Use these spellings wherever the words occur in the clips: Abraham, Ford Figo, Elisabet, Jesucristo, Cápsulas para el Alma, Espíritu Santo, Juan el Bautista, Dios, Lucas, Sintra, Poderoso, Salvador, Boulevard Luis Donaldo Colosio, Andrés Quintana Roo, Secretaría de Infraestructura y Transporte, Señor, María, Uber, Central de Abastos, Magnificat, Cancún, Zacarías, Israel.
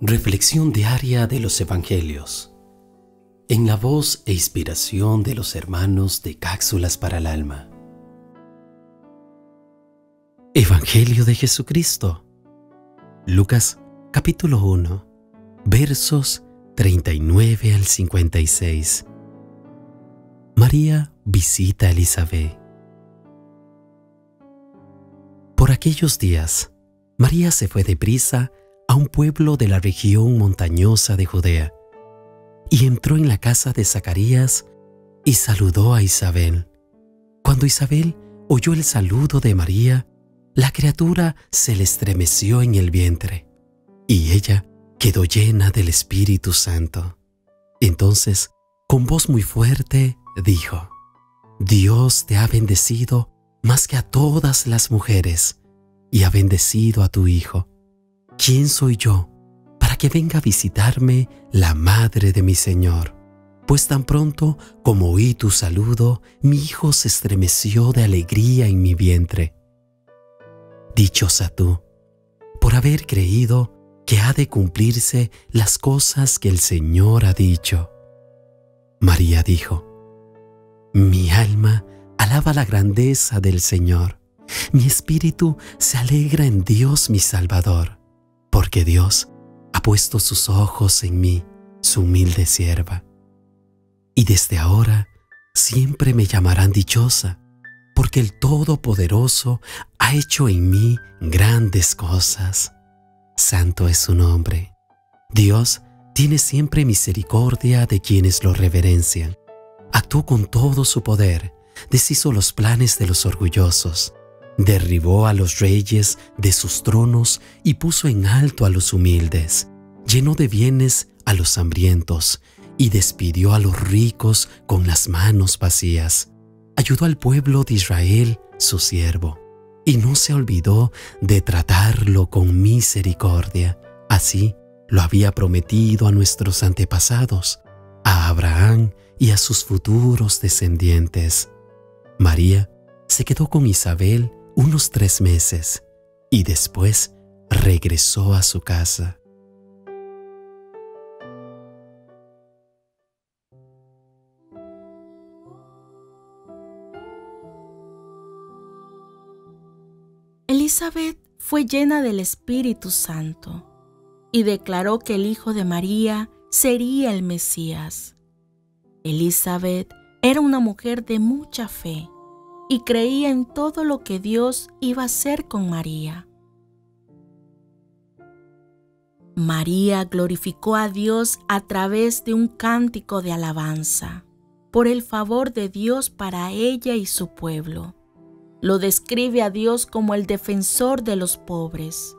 Reflexión diaria de los Evangelios, en la voz e inspiración de los hermanos de Cápsulas para el Alma. Evangelio de Jesucristo, Lucas capítulo 1, versos 39 al 56. María visita a Elisabet. Por aquellos días, María se fue deprisa a un pueblo de la región montañosa de Judea, y entró en la casa de Zacarías y saludó a Isabel. Cuando Isabel oyó el saludo de María, la criatura se le estremeció en el vientre, y ella quedó llena del Espíritu Santo. Entonces, con voz muy fuerte, dijo: «Dios te ha bendecido más que a todas las mujeres, y ha bendecido a tu Hijo. ¿Quién soy yo para que venga a visitarme la madre de mi Señor? Pues tan pronto como oí tu saludo, mi hijo se estremeció de alegría en mi vientre». Dichosa tú, por haber creído que ha de cumplirse las cosas que el Señor ha dicho. María dijo: «Mi alma alaba la grandeza del Señor, mi espíritu se alegra en Dios mi Salvador, porque Dios ha puesto sus ojos en mí, su humilde sierva. Y desde ahora siempre me llamarán dichosa, porque el Todopoderoso ha hecho en mí grandes cosas. Santo es su nombre. Dios tiene siempre misericordia de quienes lo reverencian. Actuó con todo su poder, deshizo los planes de los orgullosos. Derribó a los reyes de sus tronos y puso en alto a los humildes. Llenó de bienes a los hambrientos y despidió a los ricos con las manos vacías. Ayudó al pueblo de Israel, su siervo, y no se olvidó de tratarlo con misericordia. Así lo había prometido a nuestros antepasados, a Abraham y a sus futuros descendientes». María se quedó con Isabel unos 3 meses y después regresó a su casa. Elisabet fue llena del Espíritu Santo y declaró que el Hijo de María sería el Mesías. Elisabet era una mujer de mucha fe y creía en todo lo que Dios iba a hacer con María. María glorificó a Dios a través de un cántico de alabanza por el favor de Dios para ella y su pueblo. Lo describe a Dios como el defensor de los pobres,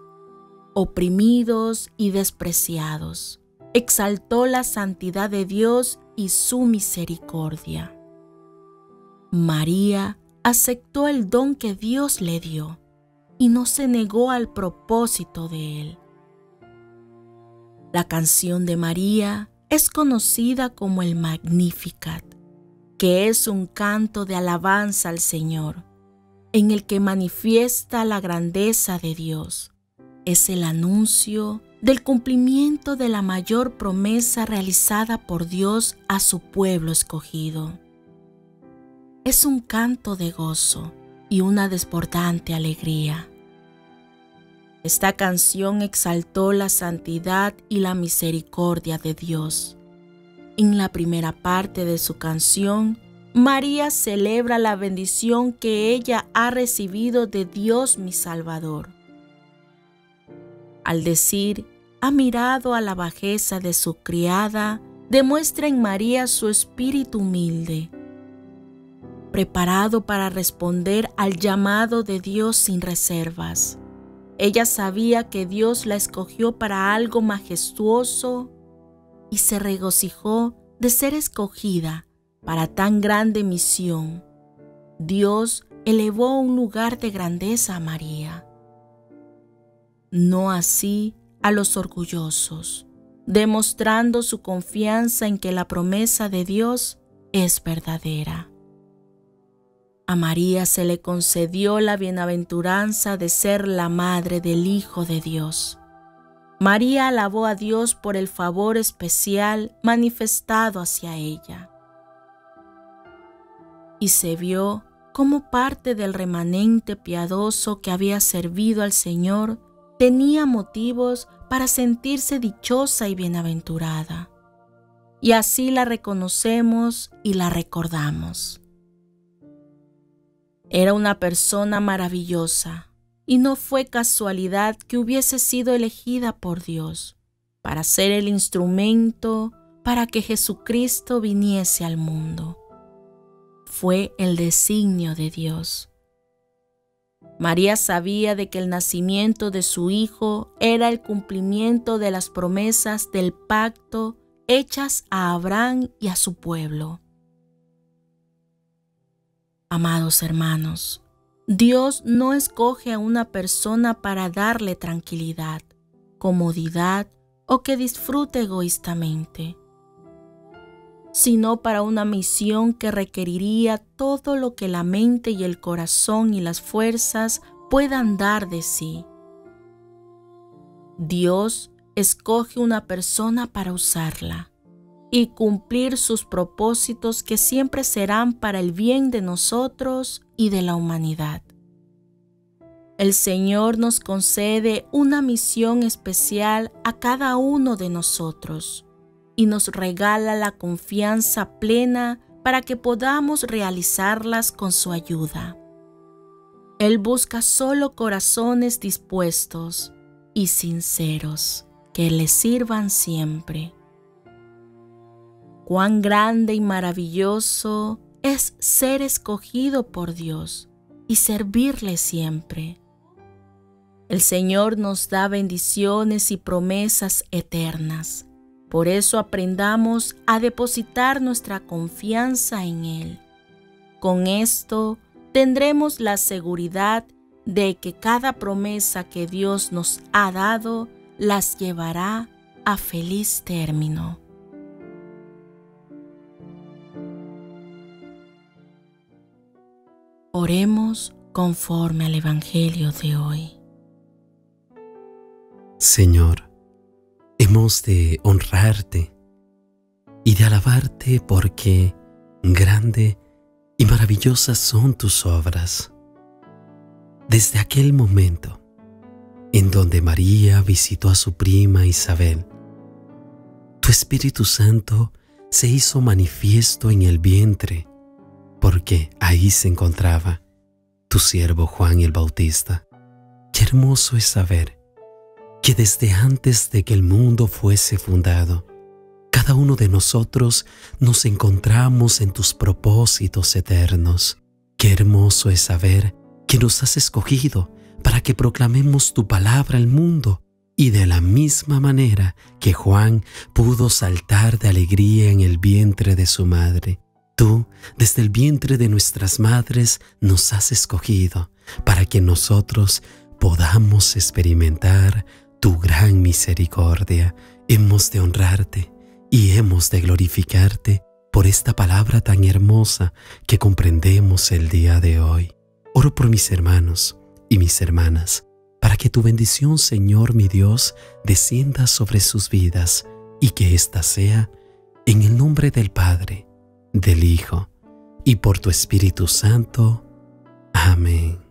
oprimidos y despreciados. Exaltó la santidad de Dios y su misericordia. María aceptó el don que Dios le dio y no se negó al propósito de él. La canción de María es conocida como el Magnificat, que es un canto de alabanza al Señor, en el que manifiesta la grandeza de Dios. Es el anuncio del cumplimiento de la mayor promesa realizada por Dios a su pueblo escogido. Es un canto de gozo y una desbordante alegría. Esta canción exaltó la santidad y la misericordia de Dios. En la primera parte de su canción, María celebra la bendición que ella ha recibido de Dios mi Salvador. Al decir, ha mirado a la bajeza de su criada, demuestra en María su espíritu humilde, preparado para responder al llamado de Dios sin reservas. Ella sabía que Dios la escogió para algo majestuoso y se regocijó de ser escogida para tan grande misión. Dios elevó a un lugar de grandeza a María. No así a los orgullosos, demostrando su confianza en que la promesa de Dios es verdadera. A María se le concedió la bienaventuranza de ser la madre del Hijo de Dios. María alabó a Dios por el favor especial manifestado hacia ella. Y se vio como parte del remanente piadoso que había servido al Señor tenía motivos para sentirse dichosa y bienaventurada. Y así la reconocemos y la recordamos. Era una persona maravillosa, y no fue casualidad que hubiese sido elegida por Dios para ser el instrumento para que Jesucristo viniese al mundo. Fue el designio de Dios. María sabía de que el nacimiento de su Hijo era el cumplimiento de las promesas del pacto hechas a Abraham y a su pueblo. Amados hermanos, Dios no escoge a una persona para darle tranquilidad, comodidad o que disfrute egoístamente, sino para una misión que requeriría todo lo que la mente y el corazón y las fuerzas puedan dar de sí. Dios escoge una persona para usarla y cumplir sus propósitos que siempre serán para el bien de nosotros y de la humanidad. El Señor nos concede una misión especial a cada uno de nosotros y nos regala la confianza plena para que podamos realizarlas con su ayuda. Él busca solo corazones dispuestos y sinceros que le sirvan siempre. Cuán grande y maravilloso es ser escogido por Dios y servirle siempre. El Señor nos da bendiciones y promesas eternas. Por eso aprendamos a depositar nuestra confianza en Él. Con esto tendremos la seguridad de que cada promesa que Dios nos ha dado las llevará a feliz término. Oremos conforme al Evangelio de hoy. Señor, hemos de honrarte y de alabarte porque grande y maravillosas son tus obras. Desde aquel momento en donde María visitó a su prima Isabel, tu Espíritu Santo se hizo manifiesto en el vientre porque ahí se encontraba tu siervo Juan el Bautista. Qué hermoso es saber que desde antes de que el mundo fuese fundado, cada uno de nosotros nos encontramos en tus propósitos eternos. Qué hermoso es saber que nos has escogido para que proclamemos tu palabra al mundo, y de la misma manera que Juan pudo saltar de alegría en el vientre de su madre, tú, desde el vientre de nuestras madres, nos has escogido para que nosotros podamos experimentar tu gran misericordia. Hemos de honrarte y hemos de glorificarte por esta palabra tan hermosa que comprendemos el día de hoy. Oro por mis hermanos y mis hermanas, para que tu bendición, Señor mi Dios, descienda sobre sus vidas y que ésta sea, en el nombre del Padre, del Hijo y por tu Espíritu Santo. Amén.